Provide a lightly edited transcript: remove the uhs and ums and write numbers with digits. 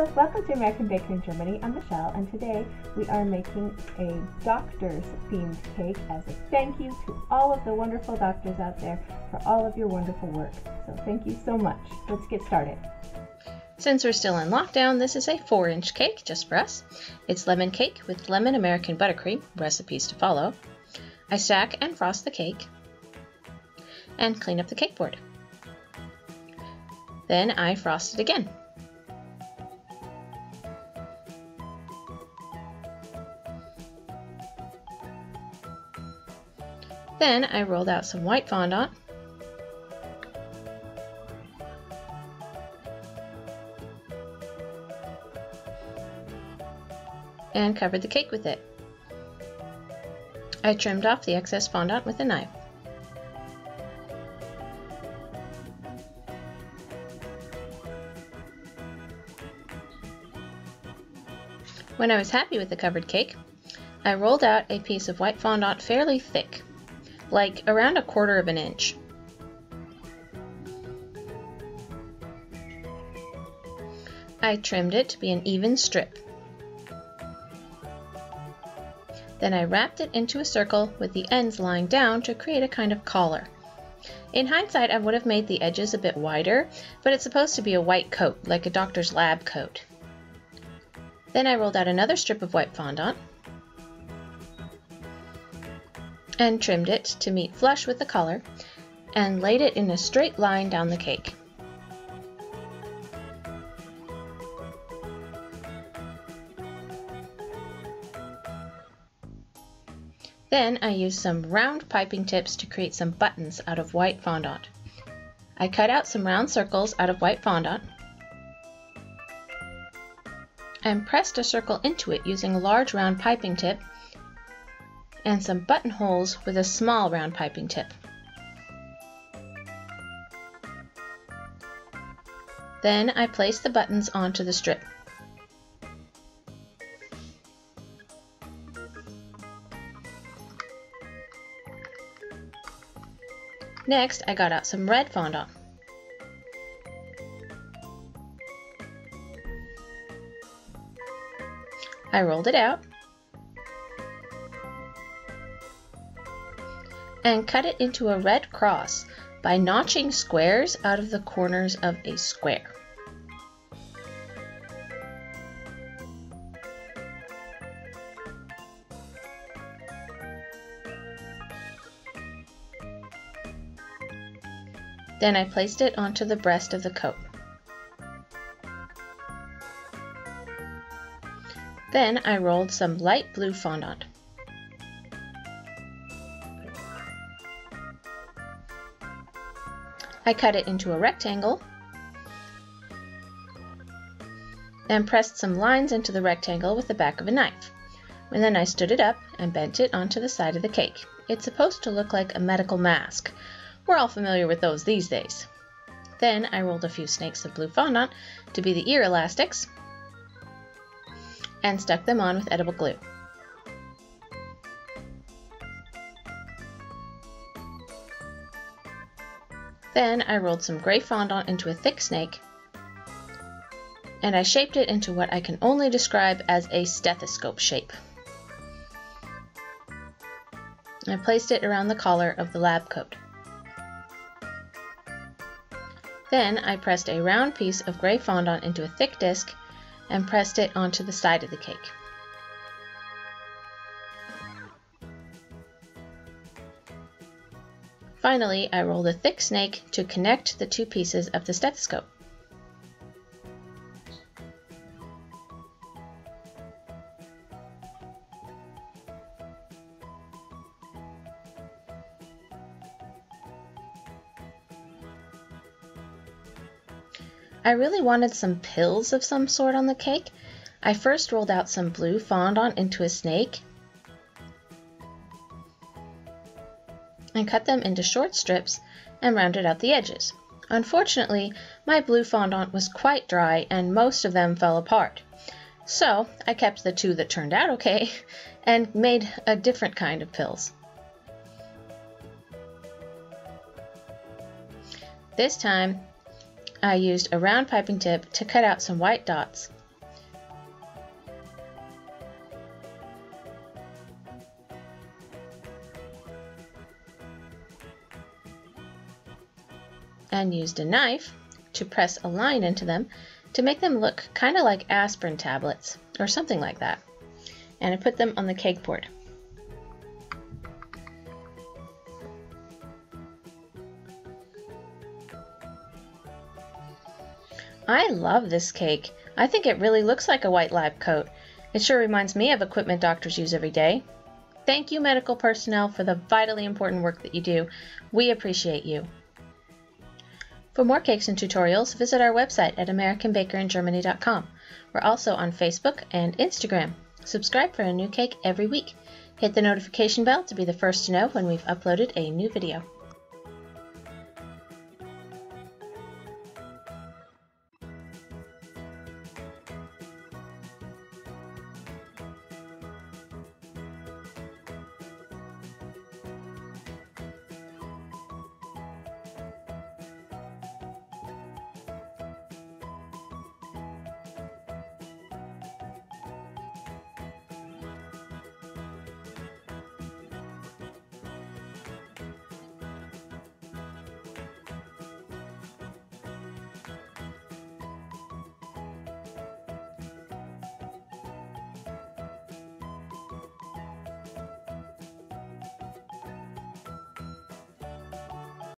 Hello, welcome to American Baker in Germany. I'm Michelle, and today we are making a doctor's themed cake as a thank you to all of the wonderful doctors out there for all of your wonderful work. So thank you so much. Let's get started. Since we're still in lockdown, this is a 4-inch cake just for us. It's lemon cake with lemon American buttercream, recipes to follow. I stack and frost the cake and clean up the cake board. Then I frost it again. Then I rolled out some white fondant and covered the cake with it. I trimmed off the excess fondant with a knife. When I was happy with the covered cake, I rolled out a piece of white fondant fairly thick, like around a 1/4 of an inch. I trimmed it to be an even strip. Then I wrapped it into a circle with the ends lying down to create a kind of collar. In hindsight, I would have made the edges a bit wider, but it's supposed to be a white coat, like a doctor's lab coat. Then I rolled out another strip of white fondant and trimmed it to meet flush with the collar and laid it in a straight line down the cake. Then I used some round piping tips to create some buttons out of white fondant. I cut out some round circles out of white fondant and pressed a circle into it using a large round piping tip and some buttonholes with a small round piping tip. Then I placed the buttons onto the strip. Next, I got out some red fondant . I rolled it out and cut it into a red cross by notching squares out of the corners of a square. Then I placed it onto the breast of the coat. Then I rolled some light blue fondant . I cut it into a rectangle and pressed some lines into the rectangle with the back of a knife, and then I stood it up and bent it onto the side of the cake. It's supposed to look like a medical mask. We're all familiar with those these days. Then I rolled a few snakes of blue fondant to be the ear elastics and stuck them on with edible glue. Then I rolled some gray fondant into a thick snake, and I shaped it into what I can only describe as a stethoscope shape. I placed it around the collar of the lab coat. Then I pressed a round piece of gray fondant into a thick disc and pressed it onto the side of the cake. Finally, I rolled a thick snake to connect the two pieces of the stethoscope. I really wanted some pills of some sort on the cake. I first rolled out some blue fondant into a snake and cut them into short strips and rounded out the edges. Unfortunately, my blue fondant was quite dry and most of them fell apart. So I kept the two that turned out okay and made a different kind of pills. This time, I used a round piping tip to cut out some white dots and used a knife to press a line into them to make them look kind of like aspirin tablets or something like that. And I put them on the cake board. I love this cake. I think it really looks like a white lab coat. It sure reminds me of equipment doctors use every day. Thank you, medical personnel, for the vitally important work that you do. We appreciate you. For more cakes and tutorials, visit our website at AmericanBakerInGermany.com. We're also on Facebook and Instagram. Subscribe for a new cake every week. Hit the notification bell to be the first to know when we've uploaded a new video.